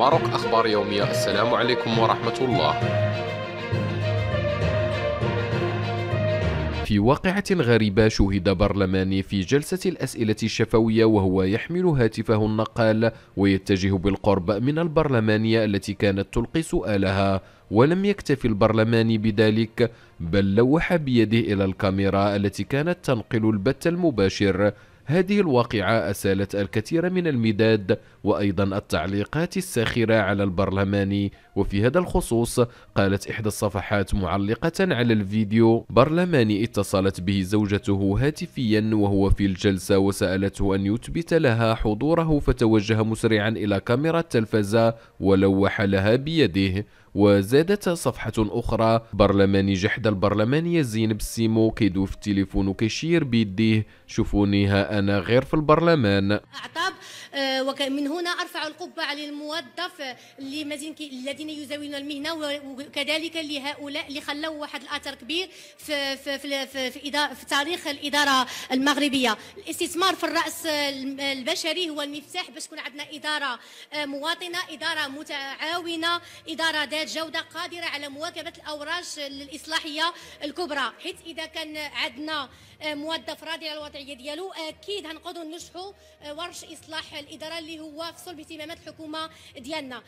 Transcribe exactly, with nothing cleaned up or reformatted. ماروك أخبار يومية. السلام عليكم ورحمة الله. في واقعة غريبة شهد برلماني في جلسة الأسئلة الشفوية وهو يحمل هاتفه النقال ويتجه بالقرب من البرلمانية التي كانت تلقي سؤالها، ولم يكتف البرلماني بذلك بل لوح بيده إلى الكاميرا التي كانت تنقل البث المباشر. هذه الواقعة أسالت الكثير من المداد وأيضا التعليقات الساخرة على البرلماني. وفي هذا الخصوص قالت إحدى الصفحات معلقة على الفيديو: برلماني اتصلت به زوجته هاتفيا وهو في الجلسة وسألته أن يثبت لها حضوره، فتوجه مسرعا إلى كاميرا التلفزة ولوح لها بيده. وزادت صفحة أخرى: برلماني جحد البرلمانية زينب السيمو كيدو في التليفون كيشير بيديه، شوفوني ها أنا غير في البرلمان. أعطاب ومن هنا أرفع القبعة للموظف الذين يزاولون المهنة، وكذلك لهؤلاء اللي خلوا واحد الأثر كبير في, في, في, في, في, في تاريخ الإدارة المغربية. الاستثمار في الرأس البشري هو المفتاح باش تكون عندنا إدارة مواطنة، إدارة متعاونة، إدارة ذات جودة قادرة على مواكبة الأوراش الإصلاحية الكبرى. حيث إذا كان عندنا موظف راضي على الوضعية ديالو أكيد هنقدروا ننجحوا ورش إصلاح الإدارة اللي هو في صلب اهتمامات الحكومة ديالنا.